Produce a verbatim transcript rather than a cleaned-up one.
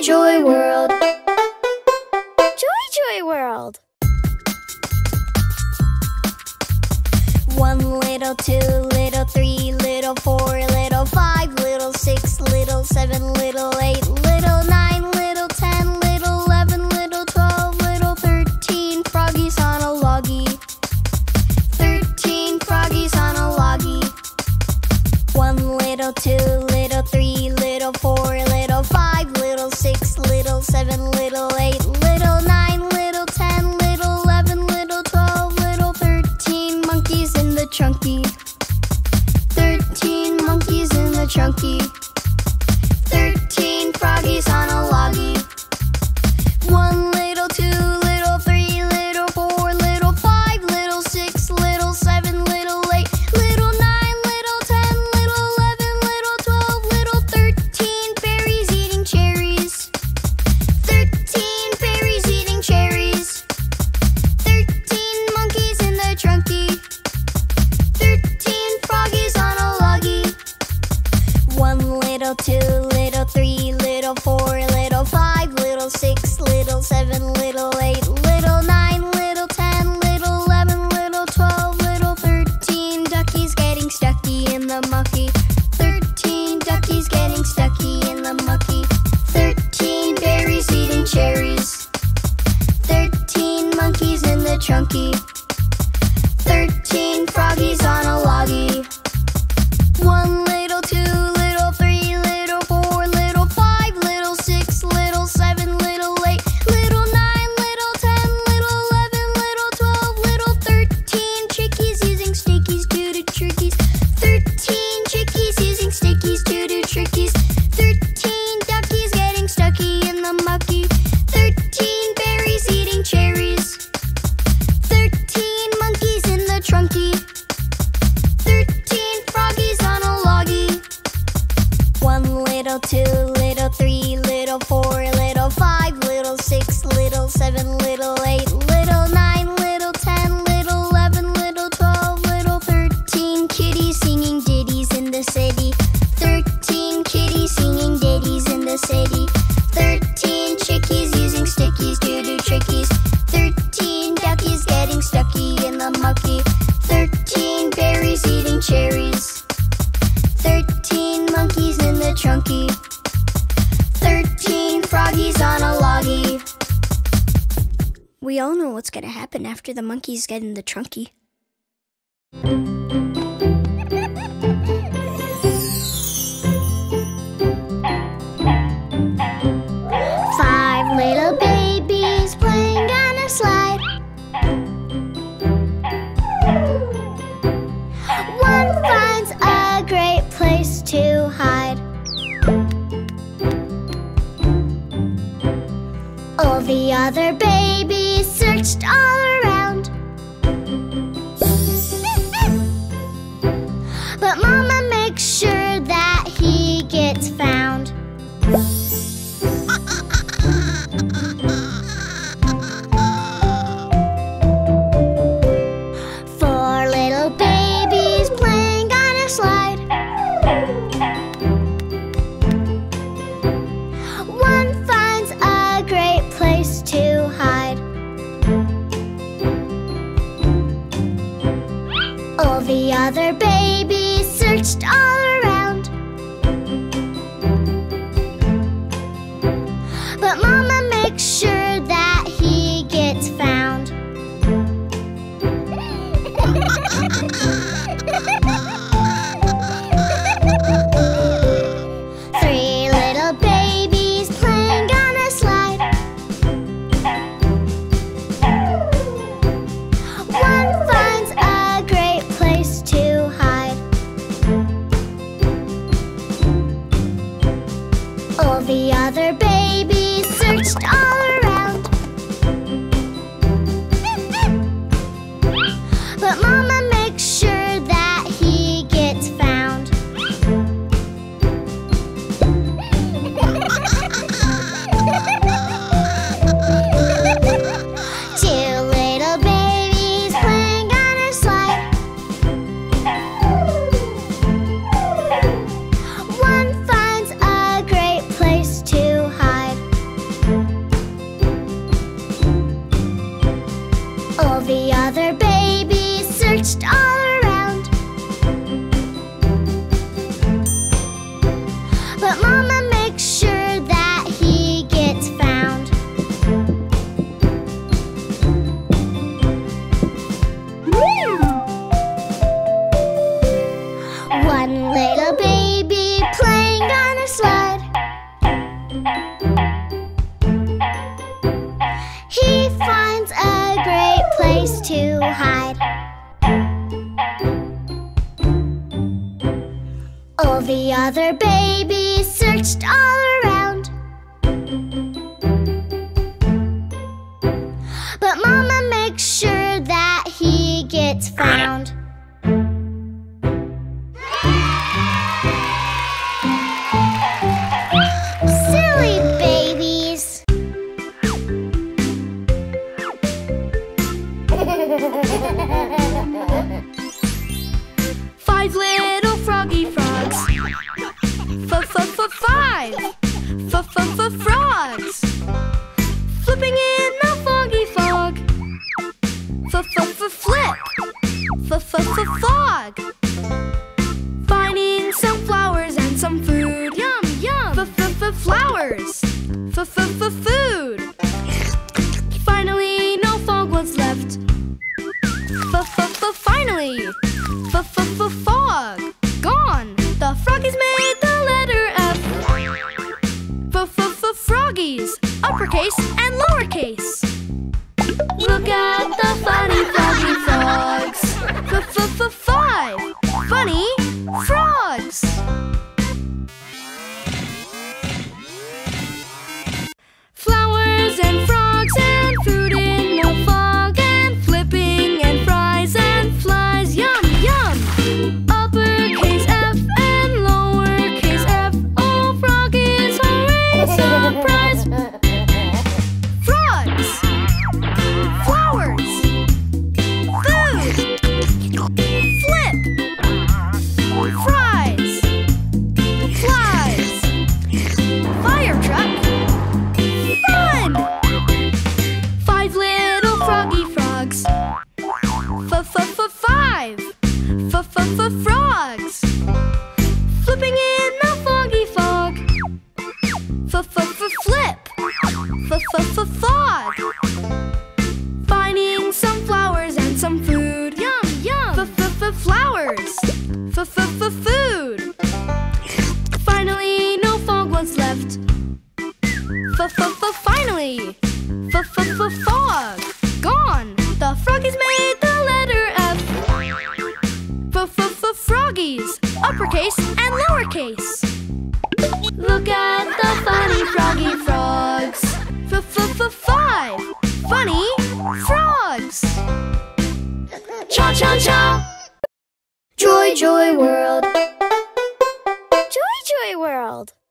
Joy Joy World. Joy Joy World. One little, two little, three little, four little, five little, six little, seven little, eight little, nine little, ten little, eleven little, twelve little, thirteen froggies on a loggie. Thirteen froggies on a loggie. One little, two little, three little, four little, five little, six little, seven little, eight little, nine little, ten little, eleven little, twelve little, thirteen monkeys in the trunky. Thirteen monkeys in the trunky. Thirteen froggies on a loggy. One little, two little, three little, four little, five little, six little, seven little, eight little, nine little, ten little, eleven little, twelve little, thirteen fairies eating cherries. Thirteen fairies eating cherries. Thirteen monkeys in the trunky. Thirteen froggies on a loggy. One little, two little, three little, four little, five little, six little, seven little, eight little, nine little, ten little, eleven little, twelve little, thirteen duckies getting stucky in the mucky. Thirteen duckies getting stucky in the mucky. Thirteen berries eating cherries. Thirteen monkeys in the trunky. Thirteen froggies on a loggy. One little, two little, three little, four little, five little, six little, seven little, eight little, nine little, ten little, eleven little, twelve little, thirteen chickies using stickies due to trickies. Thirteen chickies using stickies due to trickies. Thirteen duckies getting stucky in the mucky. Thirteen berries eating cherries. Thirteen monkeys in the trunky. Thirteen froggies on a loggy. One little, two little, three little, four little, five little, six little, seven little, eight little, nine little, ten little, eleven little, twelve little, thirteen kitties singing ditties in the city. Thirteen kitties singing ditties in the city. Thirteen chickies using stickies doo doo trickies. Thirteen duckies getting stucky in the mucky. Thirteen berries eating cherries. Thirteen monkeys in the trunky. Thirteen froggies on a loggy. We all know what's gonna happen after the monkeys get in the trunky. Five little babies playing on a slide. One finds a great place to hide. All the other babies searched all around, but Mama makes sure that he gets found. Other babies searched all around, but Mama makes sure that he gets found. Three little babies playing on a slide. One finds a great place to all the other babies searched all around, but Mama makes sure that he gets found. Two little babies playing on a slide. One finds a great place to hide. The other babies searched all around, but Mama makes sure that he gets found. Silly babies. Five little froggy frogs. F-f-f-five. F-f-f-frogs. Flipping in the foggy fog. F-f-f-flip. F-f-f-flog. Finding some flowers and some food. Yum, yum. F-f-f-flowers. F-f-f-food. Finally, no fog was left. F-f-f-finally. F-f-f-fog. Gone. The froggies made the letter F. F-f-f-froggies. Uppercase and lowercase. Look at the funny froggy frogs. F-f-f-five. Funny frogs. Flowers and frogs and food in the fog. And flipping and fries and flies. Yum. Uppercase F and lowercase F. Oh, froggies, hooray, surprise! Frogs! Flowers! Food! Flip! Fries! Flies! Fire truck! Fun! Five little froggy frogs. F-f-f-five! F-f-f-frogs. Flipping in the foggy fog. F-f-f-flip. F-f-f-fog. Finding some flowers and some food. Yum, yum. F-f-f-flowers. F-f-f-food. Finally, no fog was left. F-f-f-finally. F-f-f-fog. Gone. The froggies made the letter F. F-f-f-froggies, uppercase and lowercase. Look at the funny froggy frogs. F-f-f-five, funny frogs. Cha cha cha. Joy Joy World. Joy Joy World.